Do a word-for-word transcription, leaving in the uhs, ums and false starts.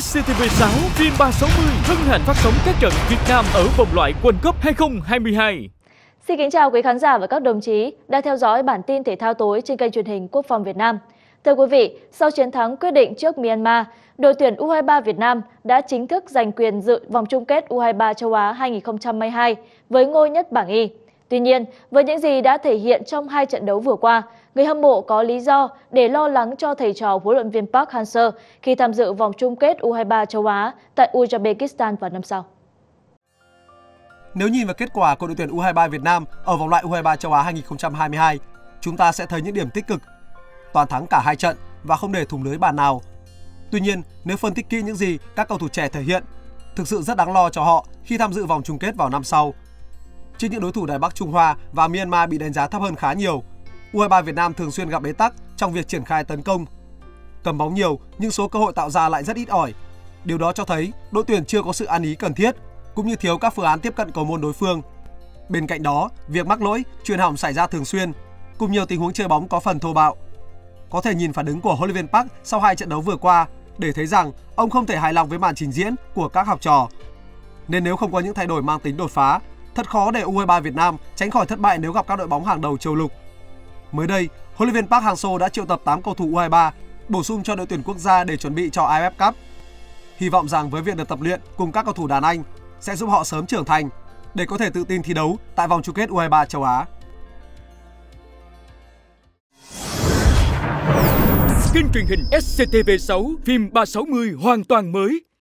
ét xê tê vê sáu, phim ba sáu mươi hân hạnh phát sóng các trận Việt Nam ở vòng loại World Cup hai không hai hai. Xin kính chào quý khán giả và các đồng chí đã theo dõi bản tin thể thao tối trên kênh truyền hình Quốc phòng Việt Nam. Thưa quý vị, sau chiến thắng quyết định trước Myanmar, đội tuyển U hai mươi ba Việt Nam đã chính thức giành quyền dự vòng chung kết U hai mươi ba châu Á hai không hai hai với ngôi nhất bảng Y. Tuy nhiên, với những gì đã thể hiện trong hai trận đấu vừa qua, người hâm mộ có lý do để lo lắng cho thầy trò huấn luyện viên Park Hang Seo khi tham dự vòng chung kết U hai mươi ba châu Á tại Uzbekistan vào năm sau. Nếu nhìn vào kết quả của đội tuyển U hai mươi ba Việt Nam ở vòng loại U hai mươi ba châu Á hai không hai hai, chúng ta sẽ thấy những điểm tích cực. Toàn thắng cả hai trận và không để thủng lưới bàn nào. Tuy nhiên, nếu phân tích kỹ những gì các cầu thủ trẻ thể hiện, thực sự rất đáng lo cho họ khi tham dự vòng chung kết vào năm sau. Trước những đối thủ Đài Bắc Trung Hoa và Myanmar bị đánh giá thấp hơn khá nhiều, U hai mươi ba Việt Nam thường xuyên gặp bế tắc trong việc triển khai tấn công. Cầm bóng nhiều nhưng số cơ hội tạo ra lại rất ít ỏi. Điều đó cho thấy đội tuyển chưa có sự ăn ý cần thiết, cũng như thiếu các phương án tiếp cận cầu môn đối phương. Bên cạnh đó, việc mắc lỗi, chuyền hỏng xảy ra thường xuyên, cùng nhiều tình huống chơi bóng có phần thô bạo. Có thể nhìn phản ứng của huấn luyện viên Park sau hai trận đấu vừa qua để thấy rằng ông không thể hài lòng với màn trình diễn của các học trò. Nên nếu không có những thay đổi mang tính đột phá, thật khó để U hai mươi ba Việt Nam tránh khỏi thất bại nếu gặp các đội bóng hàng đầu châu lục. Mới đây, huấn luyện viên Park Hang Seo đã triệu tập tám cầu thủ U hai mươi ba bổ sung cho đội tuyển quốc gia để chuẩn bị cho a ép ép Cup. Hy vọng rằng với việc được tập luyện cùng các cầu thủ đàn anh sẽ giúp họ sớm trưởng thành để có thể tự tin thi đấu tại vòng chung kết U hai mươi ba châu Á. Kênh truyền hình ét xê tê vê sáu, phim ba sáu mươi hoàn toàn mới.